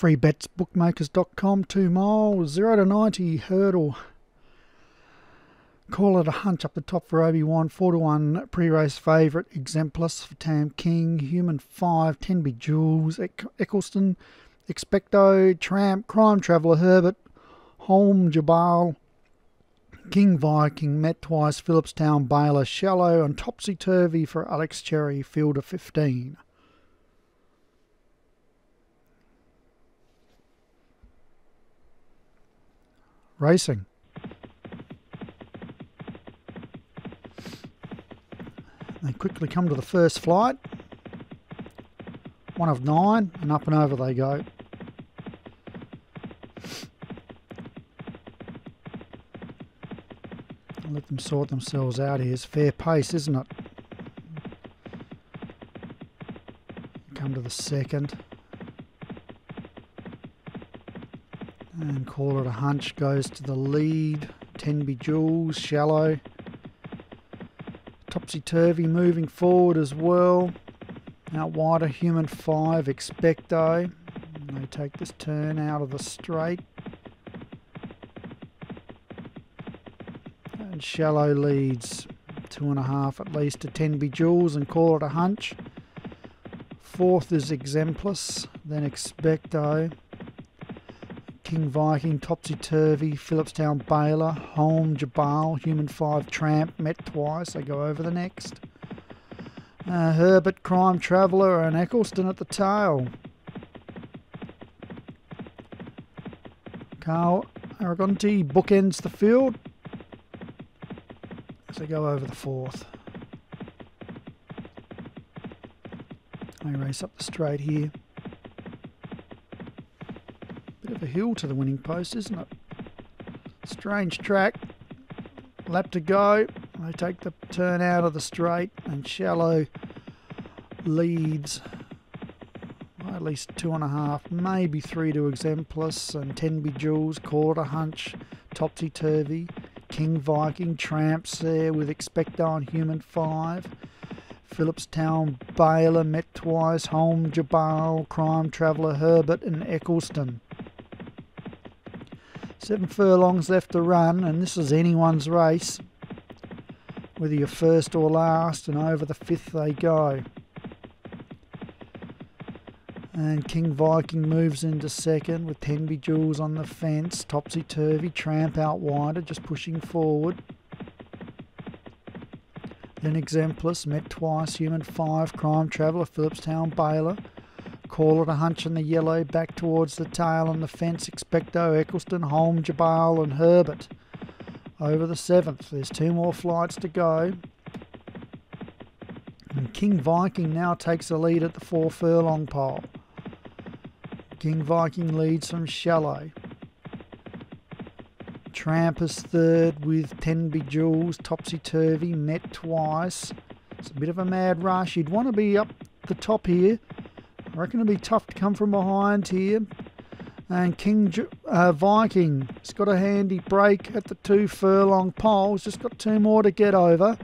FreeBetsBookMakers.com, 2 miles, 0 to 90 hurdle. Call it a hunch up the top for Obi-Wan, 4 to 1 pre-race favourite, Exemplis for Tam King, Human 5, 10 Bejewels, Eccleston, Expecto, Tramp, Crime Traveller, Herbert, Holm, Jabal, King Viking, Met Twice, Phillipstown, Baylor, Shallow, and Topsy Turvy for Alex Cherry, field of 15. Racing. They quickly come to the first flight. One of 9, and up and over they go. I'll let them sort themselves out here. It's fair pace, isn't it? Come to the second. And Call It a Hunch goes to the lead. 10 Bejewels, Shallow. Topsy-Turvy moving forward as well. Out wider, Human 5, Expecto. And they take this turn out of the straight. And Shallow leads 2.5 at least to 10 Bejewels and Call It a Hunch. Fourth is Exemplis, then Expecto. King Viking, Topsy Turvy, Phillipstown Baylor, Holm, Jabal, Human 5, Tramp, Met Twice, they go over the next. Herbert, Crime Traveller and Eccleston at the tail. Carl Aragonte bookends the field as they go over the fourth. They race up the straight here. A hill to the winning post, isn't it? Strange track. Lap to go. They take the turn out of the straight and Shallow leads by at least 2.5, maybe 3 to Exemplis and 10 Bejewels, Call It a Hunch, Topsy Turvy, King Viking, Tramps there with Expecto and Human 5, Phillipstown, Baylor, Met Twice, Holm, Jabal, Crime Traveller, Herbert and Eccleston. 7 furlongs left to run, and this is anyone's race, whether you're first or last, and over the fifth they go. And King Viking moves into second with 10 Bejewels on the fence, Topsy Turvy, Tramp out wider, just pushing forward. Then Exemplis, Met Twice, Human 5, Crime Traveller, Phillipstown, Baylor. Call It a Hunch in the yellow, back towards the tail on the fence, Expecto, Eccleston, Holm, Jabal and Herbert. Over the 7th, there's 2 more flights to go. And King Viking now takes the lead at the 4 furlong pole. King Viking leads from Shallow. Tramp is third with 10 Bejewels, Topsy Turvy, Met Twice. It's a bit of a mad rush. You'd want to be up the top here. I reckon it'll be tough to come from behind here. And King Viking has got a handy break at the 2 furlong pole. He's just got 2 more to get over.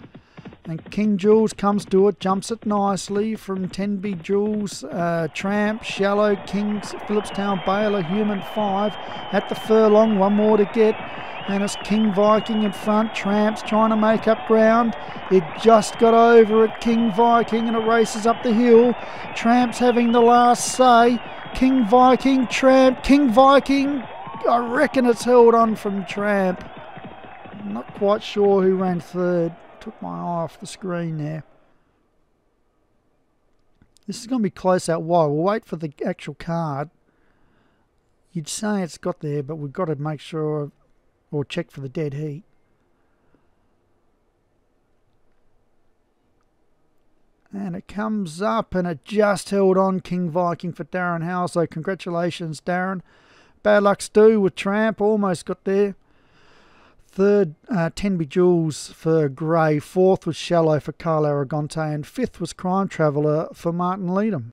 And King Jules comes to it, jumps it nicely from 10 Bejewels, Tramp, Shallow, King's, Phillipstown, Baylor, Human 5 at the furlong. 1 more to get. And it's King Viking in front. Tramp's trying to make up ground. It just got over at King Viking and it races up the hill. Tramp's having the last say. King Viking, Tramp, King Viking. I reckon it's held on from Tramp. I'm not quite sure who ran third. Took my eye off the screen there. This is going to be close out wide. We'll wait for the actual card. You'd say it's got there, but we've got to make sure or check for the dead heat. And it comes up and it just held on, King Viking for Darren Howe. So congratulations, Darren. Bad luck, Stu, with Tramp. Almost got there. Third, 10 Bejewels for Gray. Fourth was Shallow for Carl Aragonte. And fifth was Crime Traveller for Martin Leedham.